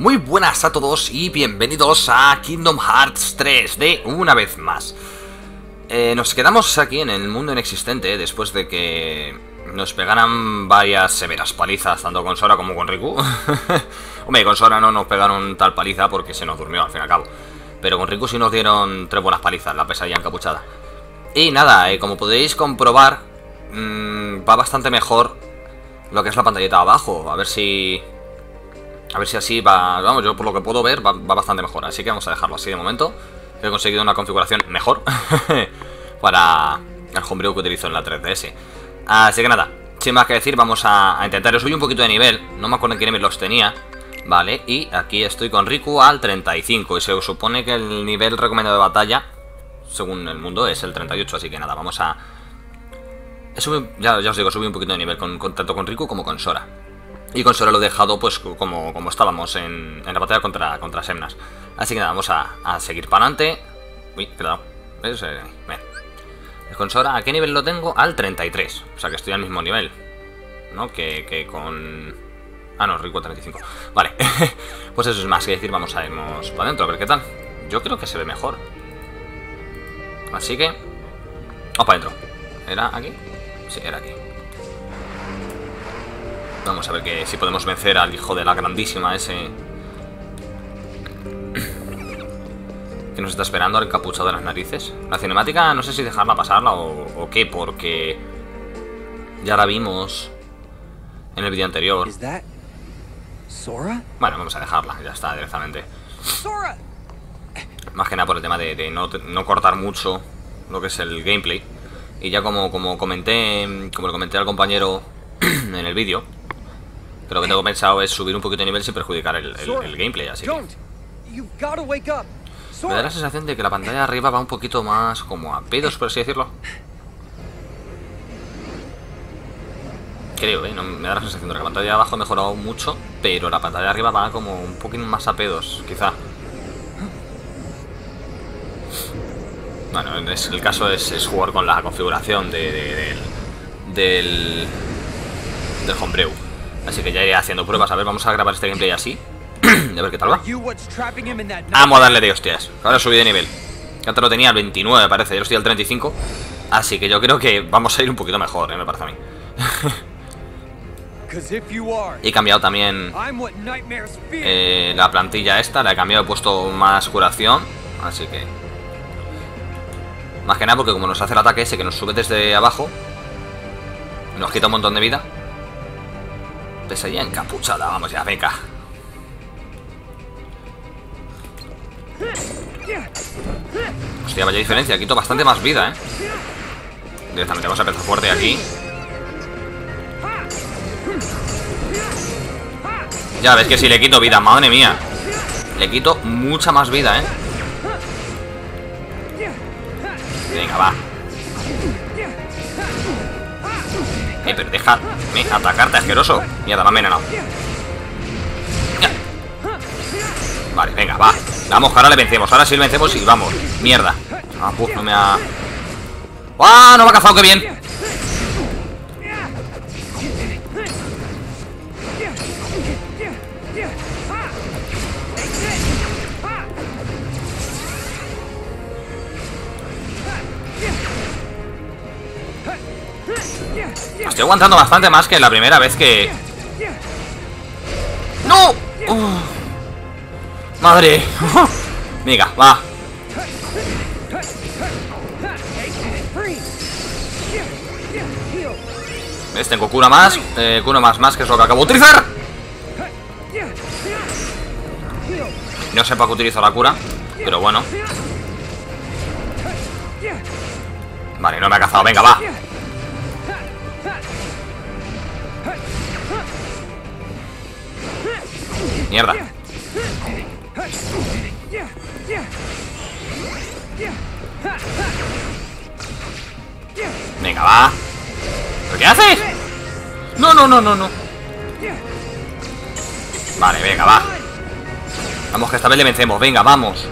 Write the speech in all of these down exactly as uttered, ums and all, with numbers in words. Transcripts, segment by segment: Muy buenas a todos y bienvenidos a Kingdom Hearts tres D una vez más. eh, Nos quedamos aquí en el mundo inexistente después de que nos pegaran varias severas palizas, tanto con Sora como con Riku. Hombre, con Sora no nos pegaron tal paliza porque se nos durmió al fin y al cabo, pero con Riku sí nos dieron tres buenas palizas, la pesadilla encapuchada. Y nada, eh, como podéis comprobar, mmm, va bastante mejor lo que es la pantallita de abajo. A ver si... A ver si así va... Vamos, yo por lo que puedo ver va, va bastante mejor. Así que vamos a dejarlo así de momento. He conseguido una configuración mejor para el homebrew que utilizo en la tres D S. Así que nada, sin más que decir, vamos a, a intentar. Yo subí un poquito de nivel, no me acuerdo en qué nivel los tenía, ¿vale? Y aquí estoy con Riku al treinta y cinco. Y se supone que el nivel recomendado de batalla, según el mundo, es el treinta y ocho. Así que nada, vamos a... Subí, ya, ya os digo, subí un poquito de nivel con, con, tanto con Riku como con Sora. Y con Sora lo he dejado pues como, como estábamos en, en la batalla contra, contra Xemnas. Así que nada, vamos a, a seguir para adelante. Uy, cuidado. ¿Ves? Eh, con Sora, ¿a qué nivel lo tengo? Al treinta y tres. O sea que estoy al mismo nivel, ¿no? Que, que con... Ah, no, Riku treinta y cinco. Vale. Pues eso es más que decir. Vamos a irnos para adentro a ver qué tal. Yo creo que se ve mejor. Así que... Vamos para adentro. ¿Era aquí? Sí, era aquí. Vamos a ver que si podemos vencer al hijo de la grandísima ese que nos está esperando al encapuchado de las narices. La cinemática no sé si dejarla pasarla o, o qué, porque ya la vimos en el vídeo anterior. Bueno, vamos a dejarla, ya está, directamente. Más que nada por el tema de, de no, no cortar mucho lo que es el gameplay. Y ya como, como comenté, como le comenté al compañero en el vídeo, que lo que tengo pensado es subir un poquito de nivel sin perjudicar el, el, el gameplay, así que... Me da la sensación de que la pantalla de arriba va un poquito más como a pedos, por así decirlo. Creo, ¿eh? No, me da la sensación de que la pantalla de abajo ha mejorado mucho, pero la pantalla de arriba va como un poquito más a pedos, quizá. Bueno, es, el caso es, es jugar con la configuración de, de, de, del... del homebrew. Así que ya iré haciendo pruebas. A ver, vamos a grabar este gameplay así. A ver qué tal va. Vamos a darle de hostias. Ahora subí de nivel. Antes lo tenía al veintinueve, parece. Yo estoy al treinta y cinco. Así que yo creo que vamos a ir un poquito mejor, ¿eh? Me parece a mí. He cambiado también eh, la plantilla esta. La he cambiado, he puesto más curación. Así que... Más que nada porque como nos hace el ataque ese que nos sube desde abajo, nos quita un montón de vida. Pesadilla encapuchada, vamos ya, venga. Hostia, vaya diferencia, quito bastante más vida, eh. Directamente vamos a empezar fuerte aquí. Ya ves que si le quito vida, madre mía. Le quito mucha más vida, eh. Venga, va. Eh, pero déjame atacarte, asqueroso. Mierda, me ha envenenado. Vale, venga, va. Vamos, ahora le vencemos. Ahora sí le vencemos y vamos. Mierda. Ah, puf, no me ha... ¡Ah! No me ha cazado, qué bien. Estoy aguantando bastante más que la primera vez que... ¡No! Uh. ¡Madre! Venga, va. ¿Ves? Tengo cura más. Eh, cura más más, que es lo que acabo de utilizar. No sé para qué utilizo la cura, pero bueno. Vale, no me ha cazado. Venga, va. Mierda. Venga, va. ¿Pero qué haces? No, no, no, no, no. Vale, venga, va. Vamos, que esta vez le vencemos. Venga, vamos.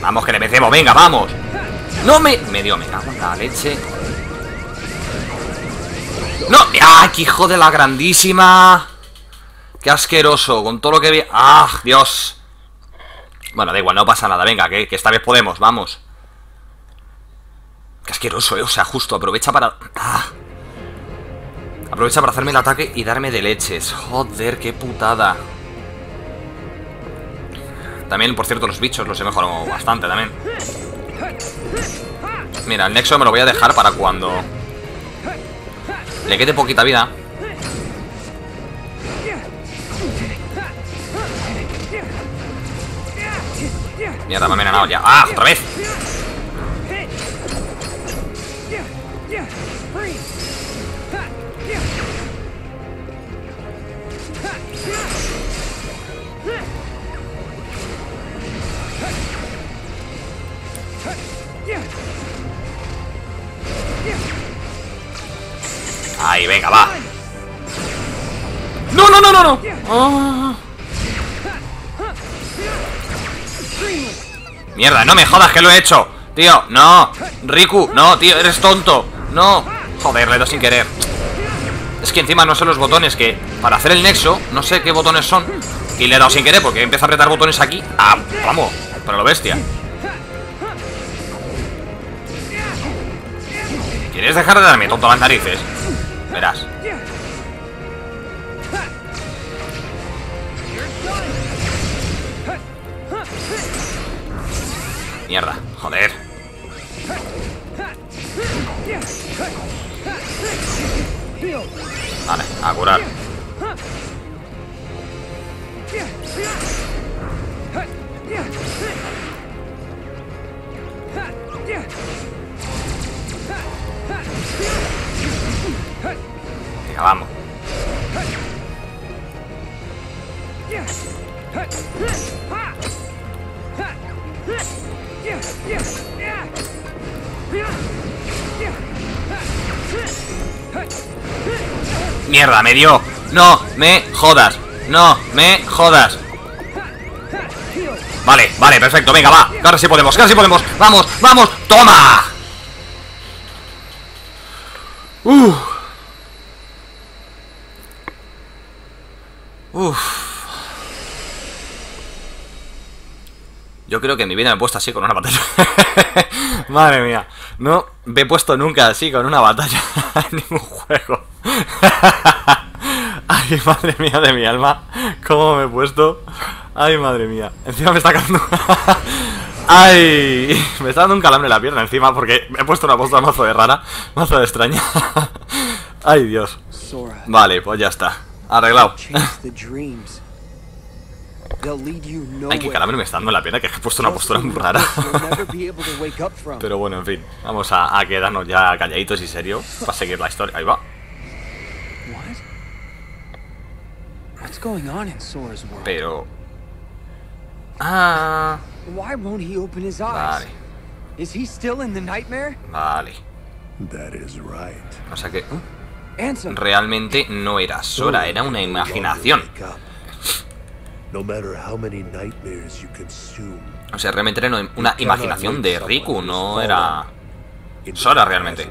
Vamos, que le vencemos. Venga, vamos. No me... Me dio, me cago en la leche. ¡No! ¡Ay, qué hijo de la grandísima! ¡Qué asqueroso! Con todo lo que vi... ¡Ah, Dios! Bueno, da igual, no pasa nada. Venga, que, que esta vez podemos, vamos. ¡Qué asqueroso, eh! O sea, justo aprovecha para... ¡Ah! Aprovecha para hacerme el ataque y darme de leches. Joder, qué putada. También, por cierto, los bichos los he mejorado bastante también. Mira, el nexo me lo voy a dejar para cuando le quede poquita vida. Mierda, me han ganado ya. ¡Ah, otra vez! Ahí, venga, va. No, no, no, no, no. Oh. Mierda, no me jodas que lo he hecho. Tío, no. Riku, no, tío, eres tonto. No. Joder, le doy sin querer. Es que encima no sé los botones que... Para hacer el nexo, no sé qué botones son. Y le he dado sin querer porque empiezo a apretar botones aquí. Ah, vamos, pero lo bestia. ¿Quieres dejar de darme tonto a las narices? Verás. Mierda, joder. Vale, a curar. Venga, vamos. Mierda, me dio. No me jodas. No me jodas. Vale, vale, perfecto, venga, va. Ahora sí podemos, ahora sí podemos. Vamos, vamos, toma. Uff. Uff. Yo creo que en mi vida me he puesto así con una batalla. Madre mía. No me he puesto nunca así con una batalla en ningún juego. Ay, madre mía de mi alma. ¿Cómo me he puesto? Ay, madre mía. Encima me está cayendo... ¡Ay! Me está dando un calambre en la pierna encima porque me he puesto una postura mazo de rara, mazo de extraña. ¡Ay, Dios! Vale, pues ya está. Arreglado. ¡Ay, qué calambre me está dando en la pierna! Que he puesto una postura muy rara. Pero bueno, en fin. Vamos a, a quedarnos ya calladitos y serio para seguir la historia. Ahí va. Pero... Ah... Why won't he open his eyes? Vale. Is he still in the nightmare? Vale. That is right. O sea que uh, realmente no era Sora, era una imaginación. O sea, realmente era una imaginación de Riku, no era Sora realmente.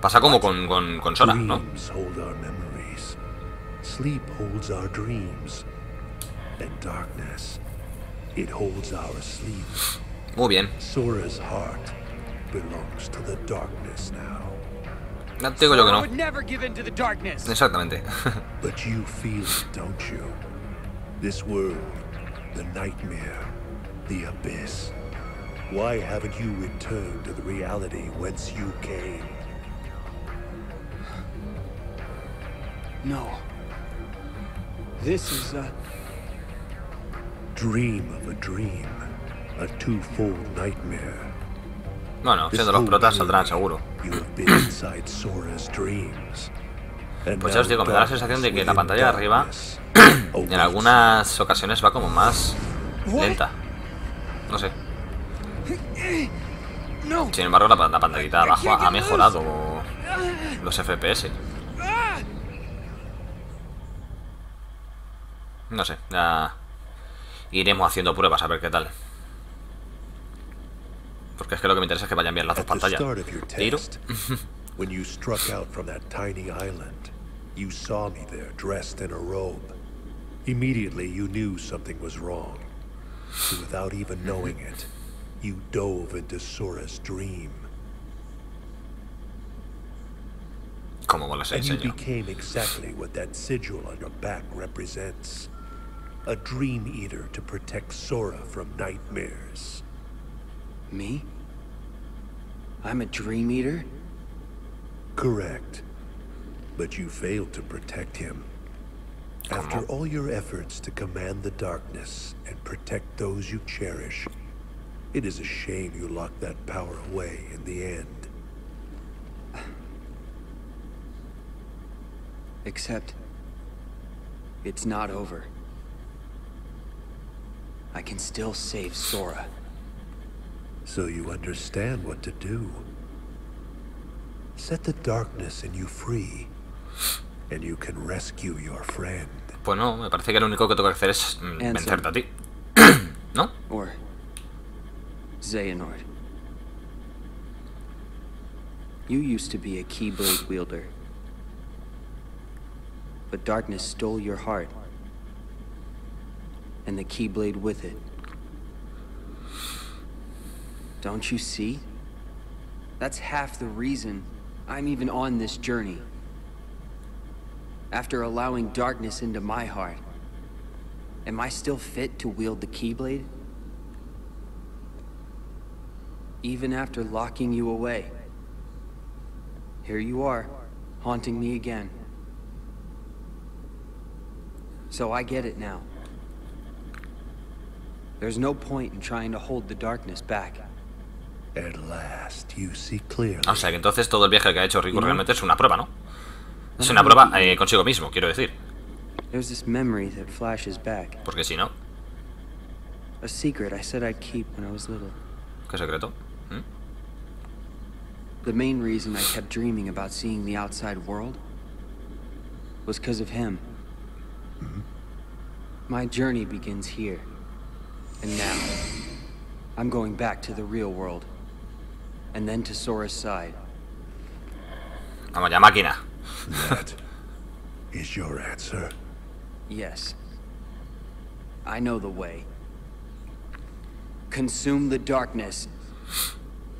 Pasa como con, con, con Sora, ¿no? Sleep holds our dreams and darkness. It holds our sleep. Muy bien. Sora's heart belongs to the darkness now. No te digo yo que no. Exactamente. But you feel it, don't you? This world, the nightmare, the abyss. Why haven't you returned to the reality whence you came? No. This is a dream of a dream, a twofold nightmare. Bueno, siendo los protas saldrán seguro. Pues ya os digo, me da la sensación de que la pantalla de arriba en algunas ocasiones va como más lenta. No sé. Sin embargo, la, la pantallita de abajo ha mejorado los F P S. No sé, ya... Iremos haciendo pruebas a ver qué tal. Porque es que lo que me interesa es que vayan bien las dos pantallas. Tiro. When you struck out from that tiny island, you saw me there dressed in a robe. Immediately you knew something was wrong. And without even knowing it, you dove into Sora's dream. And you became exactly what that sigil on your back represents. A dream eater to protect Sora from nightmares. Me? I'm a dream eater? Correct. But you failed to protect him. After all your efforts to command the darkness and protect those you cherish, it is a shame you locked that power away in the end. Except, it's not over. I can still save Sora. So you understand what to do. Set the darkness in you free. And you can rescue your friend. Pues no, me parece que lo único que tengo que hacer es vencerte a ti. ¿No? Or Xehanort. You used to be a keyblade wielder. But darkness stole your heart. And the keyblade with it. Don't you see? That's half the reason I'm even on this journey. After allowing darkness into my heart, am I still fit to wield the Keyblade? Even after locking you away, here you are, haunting me again. So I get it now. There's no point in trying to hold the darkness back. At last, you see clearly. O sea que entonces todo el viaje que ha hecho Riku realmente es una prueba, ¿no? Es una prueba eh, consigo mismo, quiero decir. Porque si no... ¿Qué secreto? Vamos ya, máquina. That is your answer. Yes. I know the way. Consume the darkness.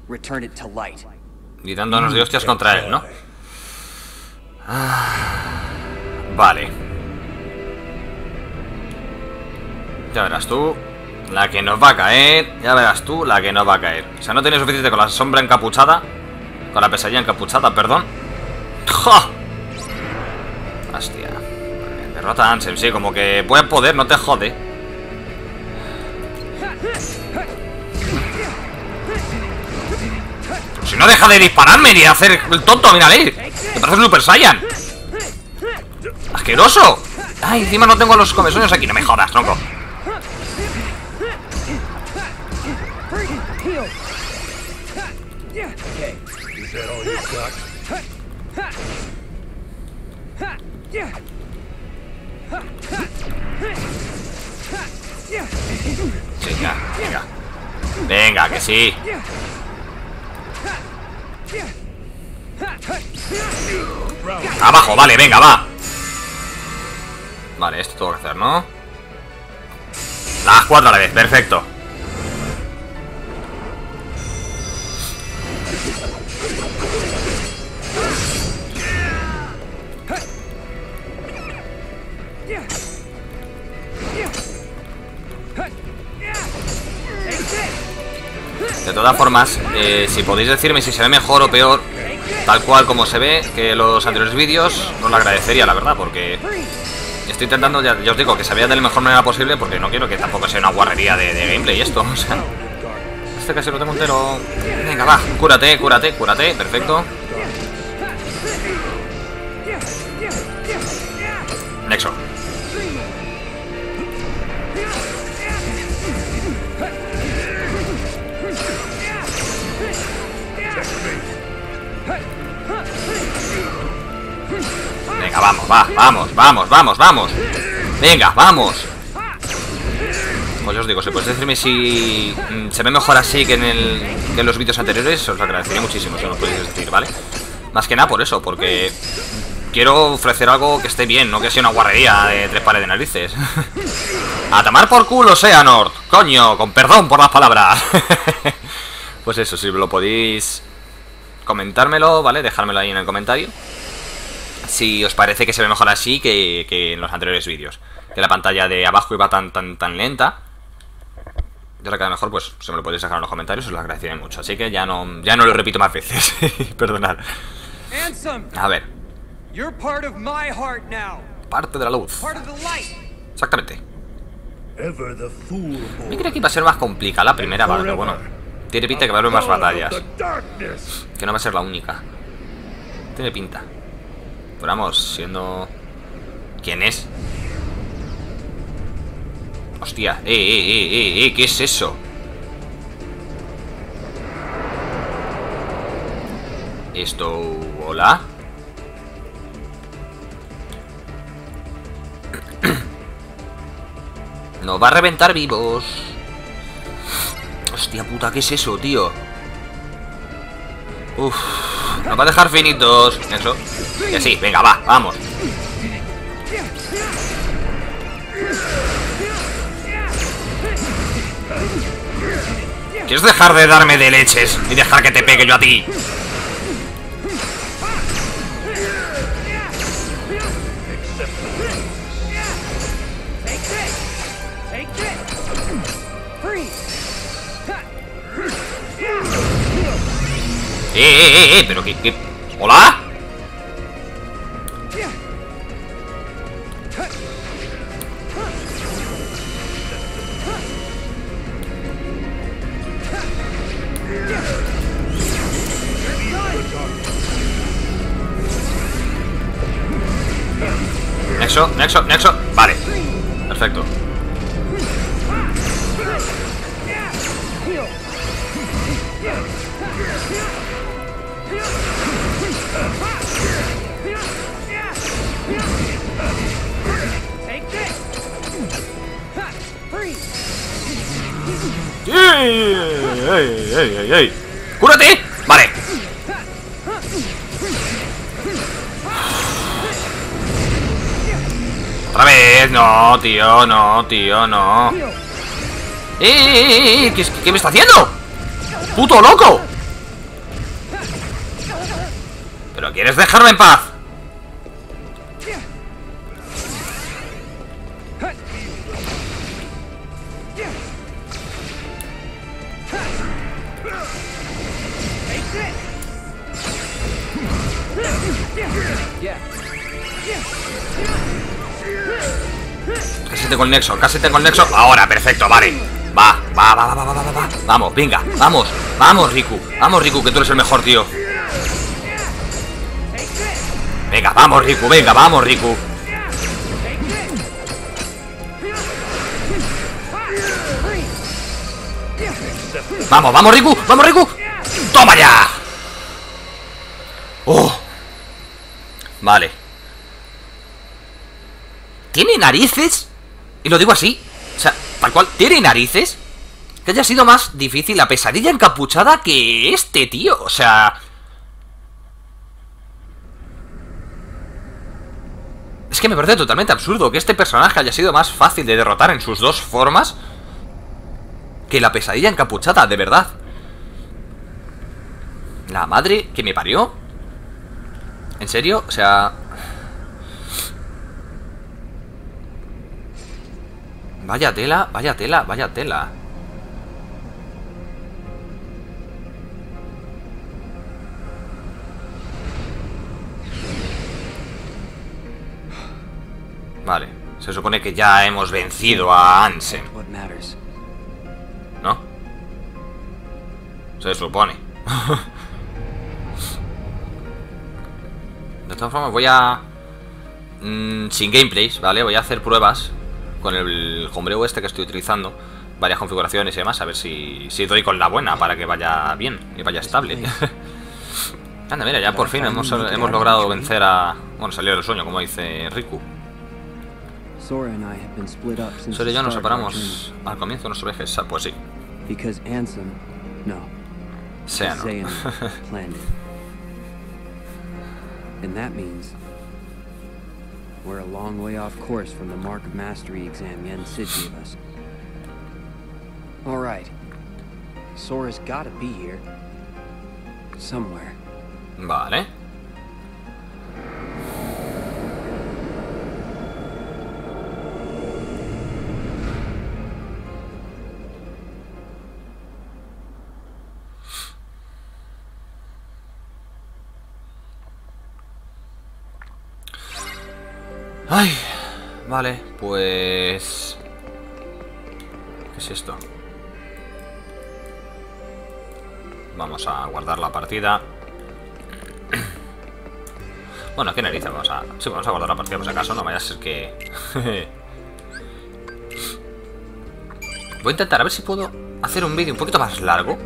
Return it to light. Y dándonos de hostias contra él, ¿no? Ah, vale. Ya verás tú la que nos va a caer. Ya verás tú la que nos va a caer. O sea, no tenía suficiente con la sombra encapuchada. Con la pesadilla encapuchada, perdón. ¡Ja! Hostia. Derrota a Ansem, sí, como que puedes poder, no te jode. Si no deja de dispararme ni de hacer el tonto, mírale. Me parece un Super Saiyan. ¡Asqueroso! Ay, encima no tengo los comesueños aquí, no me jodas, tronco. Venga, venga. Venga, que sí. Abajo, vale, venga, va. Vale, esto tengo que hacer, ¿no? Las cuatro a la vez, perfecto. De todas formas, eh, si podéis decirme si se ve mejor o peor, tal cual como se ve, que los anteriores vídeos, os lo agradecería, la verdad, porque estoy intentando, ya, ya os digo, que se vea de la mejor manera posible, porque no quiero que tampoco sea una guarrería de, de gameplay esto, o sea. Este casi lo tengo entero. Venga, va, cúrate, cúrate, cúrate, perfecto. Nexo. Venga, vamos, va, vamos, vamos, vamos, vamos. Venga, vamos. Pues os digo, si podéis decirme si se ve mejor así que en, el, que en los vídeos anteriores, os lo agradecería muchísimo si os lo podéis decir, ¿vale? Más que nada por eso, porque quiero ofrecer algo que esté bien, no que sea una guarrería de tres pares de narices. A tomar por culo, Xehanort. Coño, con perdón por las palabras. Pues eso, si lo podéis comentármelo, ¿vale? Dejármelo ahí en el comentario. Si os parece que se ve mejor así que, que en los anteriores vídeos. Que la pantalla de abajo iba tan tan tan lenta. Y ahora que a lo mejor, pues, se me lo podéis dejar en los comentarios, os lo agradeceré mucho. Así que ya no, ya no lo repito más veces. Perdonad. A ver. Parte de la luz. Exactamente. Me creía que iba a ser más complicada la primera, ¿vale? Pero bueno. Tiene pinta que va a haber más batallas. Que no va a ser la única. Tiene pinta. Pero vamos, siendo... ¿Quién es? Hostia, eh, eh, eh, eh, eh, ¿qué es eso? Esto... ¿Hola? Nos va a reventar vivos. Hostia puta, ¿qué es eso, tío? Uff, nos va a dejar finitos. Eso. Y así, venga, va, vamos. ¿Quieres dejar de darme de leches y dejar que te pegue yo a ti? Eh, eh, eh, eh, pero que, que... ¿Hola? Nexo, nexo, nexo. Vale, perfecto. ¡Ey, ey, ey, ey! ¡Cúrate! Vale. Otra vez. No, tío, no, tío, no. ¡Eh, eh, eh! ¿Qué, ¿Qué me está haciendo? ¡Puto loco! ¿Pero quieres dejarme en paz? Casi tengo el nexo, casi tengo el nexo. Ahora, perfecto, vale. Va, va, va, va, va, va, va. Vamos, venga, vamos, vamos, Riku. Vamos, Riku, que tú eres el mejor, tío. Venga, vamos, Riku, venga, vamos, Riku. Vamos, vamos, Riku, vamos, Riku. ¡Toma ya! ¡Oh! Vale. ¿Tiene narices? Y lo digo así. O sea, tal cual, ¿tiene narices? Que haya sido más difícil la pesadilla encapuchada que este, tío. O sea... Es que me parece totalmente absurdo que este personaje haya sido más fácil de derrotar en sus dos formas que la pesadilla encapuchada, de verdad. La madre que me parió. ¿En serio? O sea... Vaya tela, vaya tela, vaya tela. Vale, se supone que ya hemos vencido a Ansem, ¿no? Se supone. De todas formas voy a... Mmm, sin gameplays, ¿vale? Voy a hacer pruebas con el hombreo este que estoy utilizando. Varias configuraciones y demás, a ver si, si doy con la buena para que vaya bien y vaya estable. Anda, mira, ya por fin hemos, hemos logrado vencer a... Bueno, salió del sueño, como dice Riku. Sora y yo nos separamos al comienzo de nuestro viaje. Pues sí. Sea no. And that means we're a long way off course from the Mark of Mastery exam Yen Sid gave us. All right. Sora's gotta be here. Somewhere. Vale. Ay, vale, pues... ¿Qué es esto? Vamos a guardar la partida. Bueno, ¿qué narices? Vamos a... Sí, vamos a guardar la partida por si acaso, no vaya a ser que... Voy a intentar a ver si puedo hacer un vídeo un poquito más largo.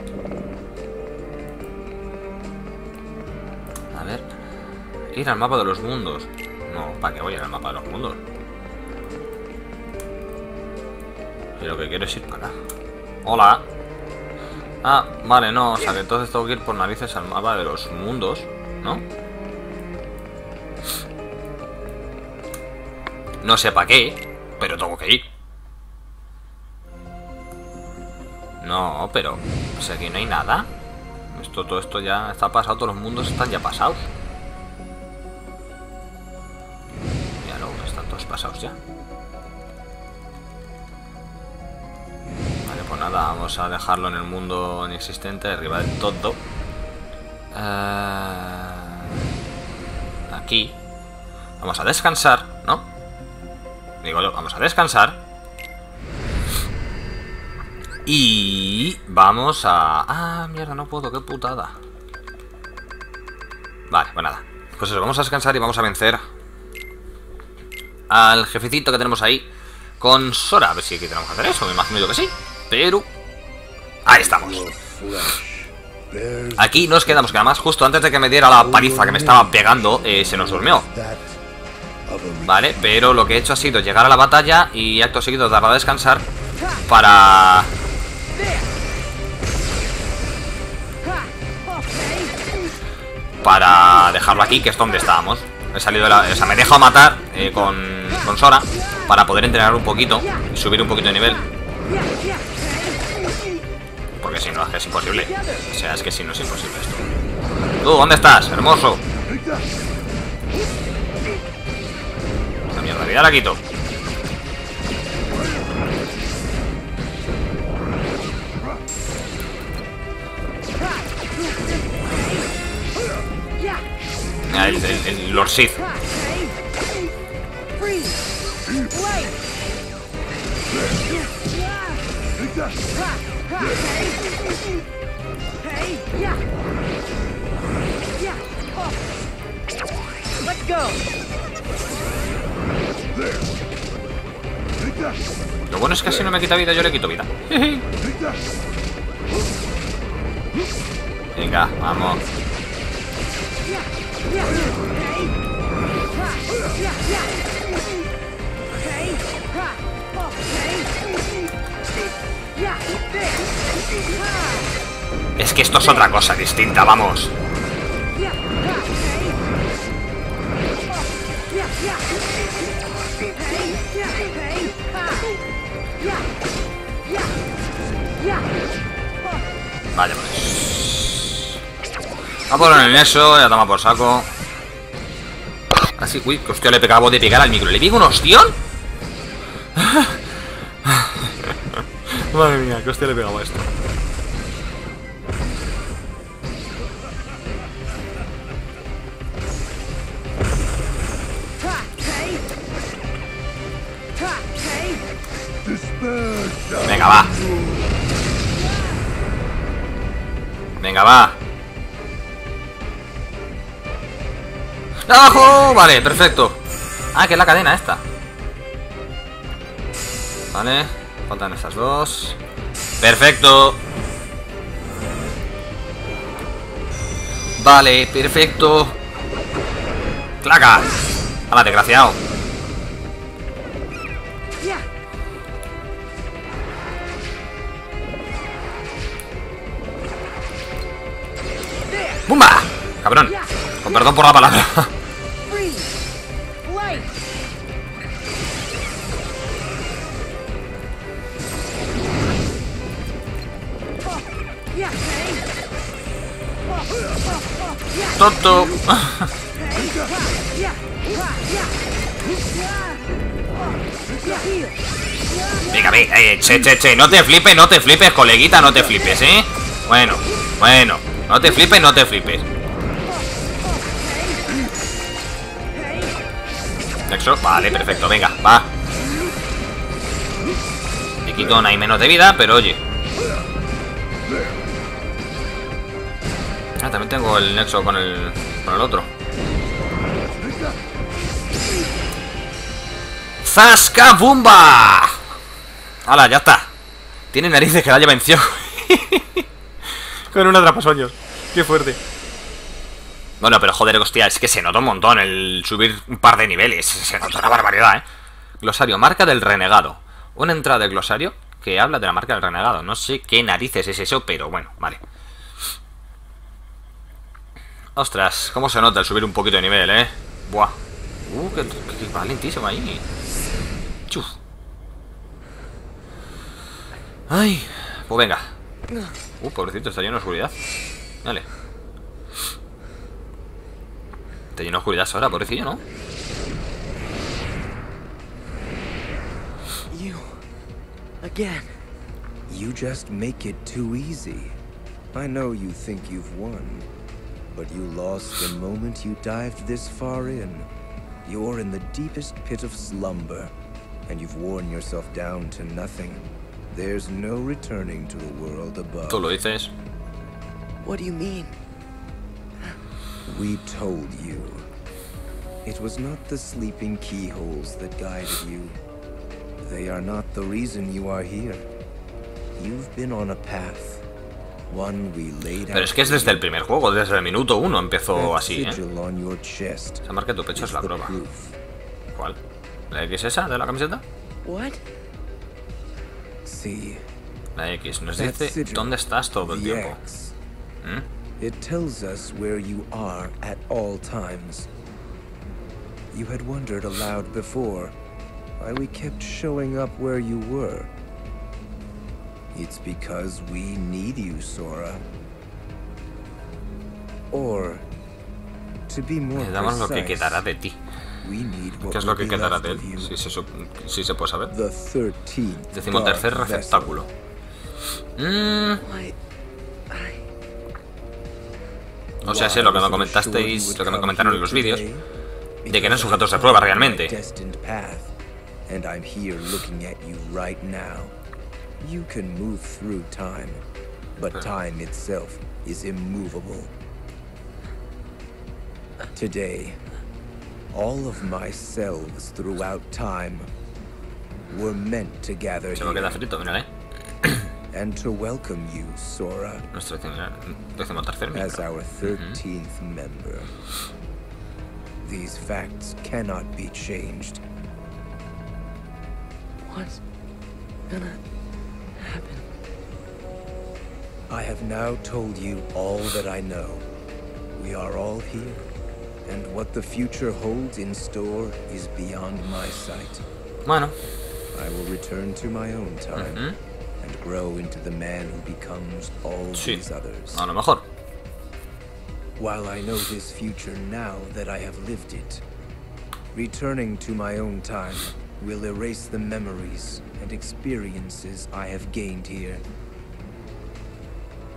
A ver... Ir al mapa de los mundos. No, ¿para qué voy a ir al mapa de los mundos? Y lo que quiero es ir para acá. ¡Hola! Ah, vale, no, o sea que entonces tengo que ir por narices al mapa de los mundos, ¿no? No sé para qué, pero tengo que ir. No, pero... O sea, aquí no hay nada. Esto, todo esto ya está pasado, todos los mundos están ya pasados. Pasaos ya. Vale, pues nada, vamos a dejarlo en el mundo inexistente, arriba del todo. Uh, aquí. Vamos a descansar, ¿no? Digo yo, vamos a descansar. Y vamos a... Ah, mierda, no puedo, qué putada. Vale, pues nada. Pues eso, vamos a descansar y vamos a vencer al jefecito que tenemos ahí con Sora. A ver si aquí tenemos que hacer eso. Me imagino yo que sí. Pero... Ahí estamos. Aquí nos quedamos. Que además justo antes de que me diera la paliza que me estaba pegando, eh, se nos durmió. Vale, pero lo que he hecho ha sido llegar a la batalla y acto seguido dar a descansar para... Para dejarlo aquí, que es donde estábamos. He salido de la... O sea, me he dejado matar eh, con... con Sora, para poder entrenar un poquito y subir un poquito de nivel, porque si no, es que es imposible. O sea, es que si no es imposible esto. Tú, ¿dónde estás, hermoso? La mierda, vida la quito. Ah, el, el, el Lord Sith. Lo bueno es que si no me quita vida, yo le quito vida. Venga, vamos. Es que esto es otra cosa distinta, vamos. Vale, pues. A por en eso, ya toma por saco. Así, uy, que hostia, le pegaba de pegar al micro. ¿Le digo un ostión? Madre mía, que hostia le pegaba esto. Venga, va. Venga, va. ¡Abajo! Vale, perfecto. Ah, que es la cadena esta. Vale, faltan estas dos. ¡Perfecto! Vale, perfecto. ¡Claca! ¡Hala, desgraciado! ¡Bumba! ¡Cabrón! Con perdón por la palabra. tonto. Venga, venga, eh, che, che, che, no te flipes, no te flipes, coleguita, no te flipes, ¿eh? Bueno, bueno, no te flipes, no te flipes. Vale, perfecto, venga, va. Me quito una y menos de vida, pero oye. Ah, también tengo el nexo con el, con el otro. ¡Zasca Bumba! ¡Hala, ya está! Tiene narices que la haya vencido. Con un atrapasueños. ¡Qué fuerte! Bueno, pero joder, hostia, es que se nota un montón el subir un par de niveles. Se nota una barbaridad, ¿eh? Glosario, marca del renegado. Una entrada del glosario que habla de la marca del renegado. No sé qué narices es eso, pero bueno, vale. Ostras, cómo se nota el subir un poquito de nivel, ¿eh? Buah. Uh, qué, qué, qué valentísimo ahí. Chuf. Ay, pues venga. Uh, pobrecito, está lleno de oscuridad. Dale. Está lleno de oscuridad ahora, pobrecillo, ¿no? You again. You just make it too easy. I know you think you've won, but you lost the moment you dived this far in. You're in the deepest pit of slumber, and you've worn yourself down to nothing. There's no returning to the world above. Tú lo dices. What do you mean? We told you. It was not the sleeping keyholes that guided you. They are not the reason you are here. You've been on a path. One we laid out. Pero es que es desde el primer juego, desde el minuto uno empezó así, ¿eh? Esa marca de tu pecho es la prueba. ¿Cuál? ¿La X esa de la camiseta? La X nos dice dónde estás todo el tiempo. ¿Mm? It tells us where you are at all times. You had wondered aloud before why we kept showing up where you were. It's because we need you, Sora. Or, to be more precise, we need what will be left of you. Si se, si se puede saber. The thirteenth Decimotercer receptáculo. Mm. O sea, sé lo que me comentasteis, lo que me comentaron en los vídeos, de que eran sujetos de prueba realmente. Se me queda frito, mira, eh. And to welcome you, Sora, as our thirteenth member. These facts cannot be changed. What's gonna happen? I have now told you all that I know. We are all here, and what the future holds in store is beyond my sight. Bueno. I will return to my own time. Mm-hmm. Grow into the man who becomes all these others. A lo mejor. While I know this future now that I have lived it, returning to my own time will erase the memories and experiences I have gained here.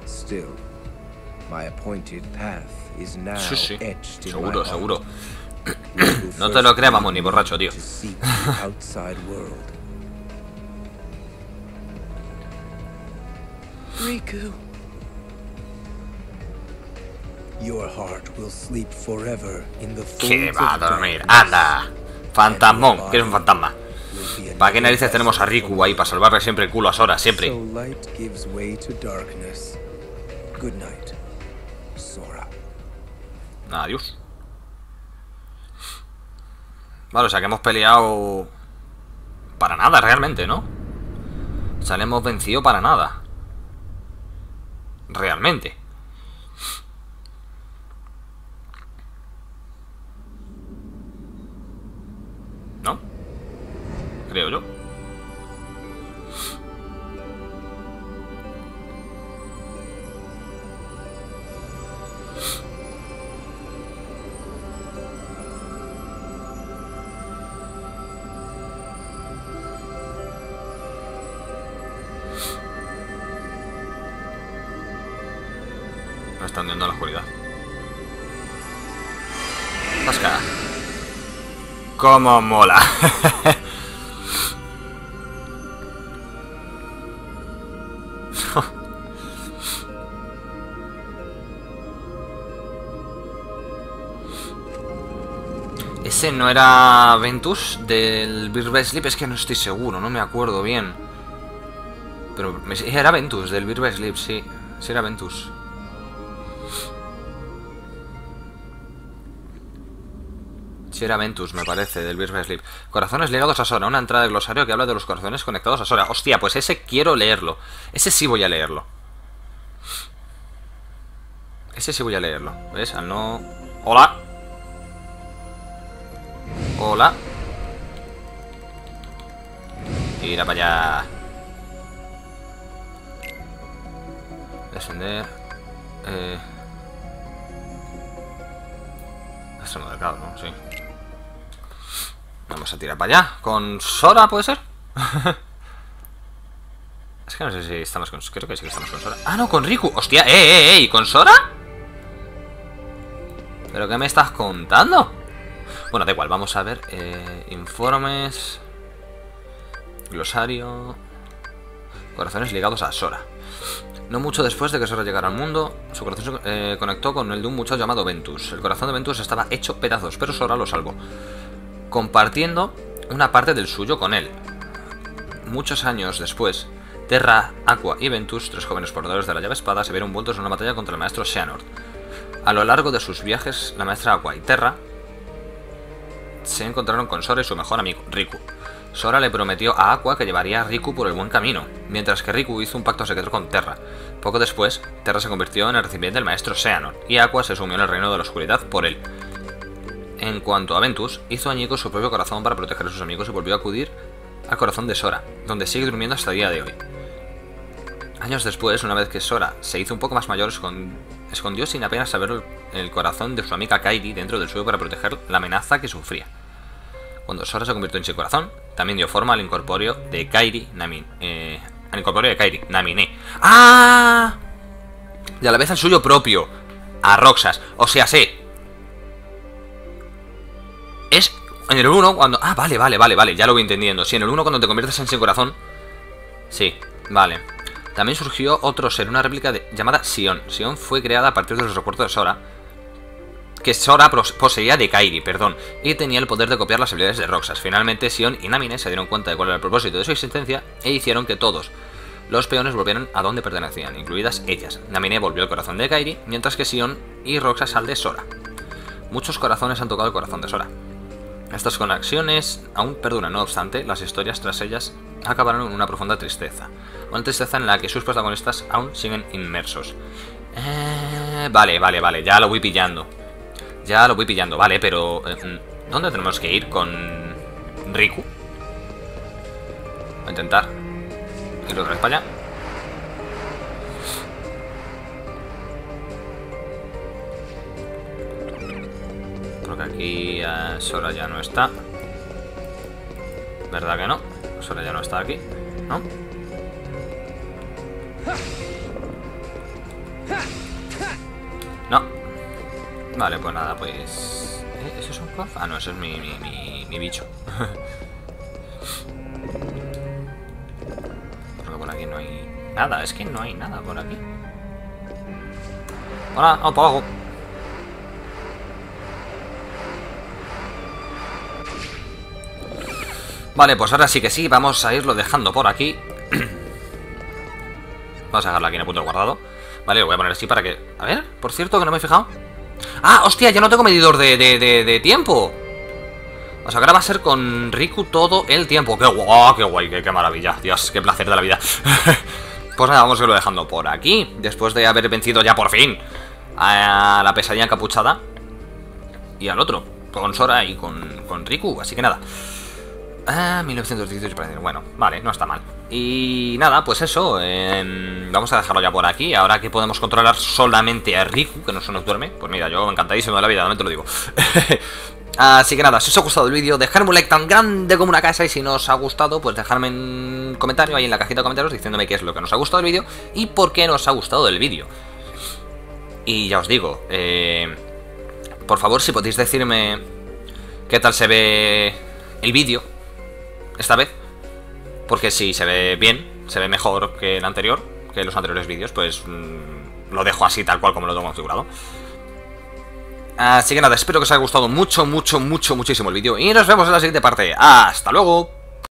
Still, my appointed path is now etched in my heart. Seguro, seguro. No te lo creas, vamos, ni borracho, tío. Riku, your heart will sleep forever in the que va a dormir, anda, fantasmón, que eres un fantasma. ¿Para qué narices tenemos a Riku ahí para salvarle siempre el culo a Sora, siempre? Adiós. Vale, o sea que hemos peleado para nada realmente, ¿no? O sea, le hemos vencido para nada. Realmente. ¿No? Creo yo. están yendo a la oscuridad. ¡Zasca! ¡Cómo mola! ¿Ese no era Ventus del Birth by Sleep? Es que no estoy seguro, no me acuerdo bien. Pero era Ventus del Birth by Sleep, sí. Sí era Ventus. Sí era Ventus, me parece, del Birth by Sleep. Corazones ligados a Sora, una entrada de glosario que habla de los corazones conectados a Sora. Hostia, pues ese quiero leerlo. Ese sí voy a leerlo. Ese sí voy a leerlo. ¿Ves? Al no... ¡Hola! Hola. Tira para allá. Descender. Eh. Extremo del cabo, ¿no? Sí. Vamos a tirar para allá. ¿Con Sora puede ser? Es que no sé si estamos con... Creo que sí que estamos con Sora. Ah, no, con Riku. Hostia, eh, eh, eh. ¿Con Sora? ¿Pero qué me estás contando? Bueno, da igual, vamos a ver. Eh, informes. Glosario. Corazones ligados a Sora. No mucho después de que Sora llegara al mundo, su corazón se eh, conectó con el de un muchacho llamado Ventus. El corazón de Ventus estaba hecho pedazos, pero Sora lo salvó, compartiendo una parte del suyo con él. Muchos años después, Terra, Aqua y Ventus, tres jóvenes portadores de la llave espada, se vieron envueltos en una batalla contra el maestro Xehanort. A lo largo de sus viajes, la maestra Aqua y Terra se encontraron con Sora y su mejor amigo, Riku. Sora le prometió a Aqua que llevaría a Riku por el buen camino, mientras que Riku hizo un pacto secreto con Terra. Poco después, Terra se convirtió en el recipiente del maestro Xehanort, y Aqua se sumió en el reino de la oscuridad por él. En cuanto a Ventus, hizo añicos su propio corazón para proteger a sus amigos y volvió a acudir al corazón de Sora, donde sigue durmiendo hasta el día de hoy. Años después, una vez que Sora se hizo un poco más mayor, escondió sin apenas saberlo el corazón de su amiga Kairi dentro del suyo para proteger la amenaza que sufría. Cuando Sora se convirtió en su corazón, también dio forma al incorpóreo de Kairi Namine. Eh, al incorpóreo de Kairi Namine. ¡Ah! Y a la vez al suyo propio, a Roxas. O sea, sí. Es en el uno cuando... Ah, vale, vale, vale, vale. Ya lo voy entendiendo. Sí, en el uno cuando te conviertes en su corazón. Sí, vale. También surgió otro ser, una réplica de, llamada Xion. Xion fue creada a partir de los recuerdos de Sora, que Sora poseía de Kairi, perdón, y tenía el poder de copiar las habilidades de Roxas. Finalmente, Xion y Namine se dieron cuenta de cuál era el propósito de su existencia e hicieron que todos los peones volvieran a donde pertenecían, incluidas ellas. Namine volvió al corazón de Kairi, mientras que Xion y Roxas al de Sora. Muchos corazones han tocado el corazón de Sora. Estas conexiones aún perduran, no obstante, las historias tras ellas acabaron en una profunda tristeza. Una tristeza en la que sus protagonistas aún siguen inmersos. Eh, vale, vale, vale, ya lo voy pillando. Ya lo voy pillando, vale, pero... Eh, ¿dónde tenemos que ir con Riku? Voy a intentar ir otra vez para allá. Porque aquí eh, Sora ya no está. ¿Verdad que no? Sora ya no está aquí, ¿no? No. Vale, pues nada, pues... ¿Eh? ¿Eso es un cof? Ah, no, eso es mi, mi, mi, mi bicho. Porque por aquí no hay... Nada, es que no hay nada por aquí. Hola, vamos para abajo. Vale, pues ahora sí que sí, vamos a irlo dejando por aquí. Vamos a dejarlo aquí en el punto guardado. Vale, lo voy a poner así para que... A ver, por cierto, que no me he fijado. ¡Ah, hostia! Ya no tengo medidor de, de, de, de tiempo. O sea, ahora va a ser con Riku todo el tiempo. ¡Qué guay! ¡Qué guay! ¡Qué, qué maravilla! Dios, qué placer de la vida. Pues nada, vamos a irlo dejando por aquí. Después de haber vencido ya por fin a la pesadilla encapuchada. Y al otro, con Sora y con, con Riku. Así que nada. Ah, mil novecientos dieciocho, bueno, vale, no está mal. Y nada, pues eso, eh, vamos a dejarlo ya por aquí. Ahora que podemos controlar solamente a Riku, que no se nos duerme, pues mira, yo encantadísimo de la vida, no te lo digo. Así que nada, si os ha gustado el vídeo, dejadme un like tan grande como una casa. Y si no os ha gustado, pues dejadme un comentario ahí en la cajita de comentarios diciéndome qué es lo que nos ha gustado del vídeo y por qué nos ha gustado el vídeo. Y ya os digo, eh, por favor, si podéis decirme qué tal se ve el vídeo esta vez, porque si se ve bien, se ve mejor que el anterior, que los anteriores vídeos, pues mmm, lo dejo así tal cual como lo tengo configurado. Así que nada, espero que os haya gustado mucho, mucho, mucho, muchísimo el vídeo y nos vemos en la siguiente parte. ¡Hasta luego!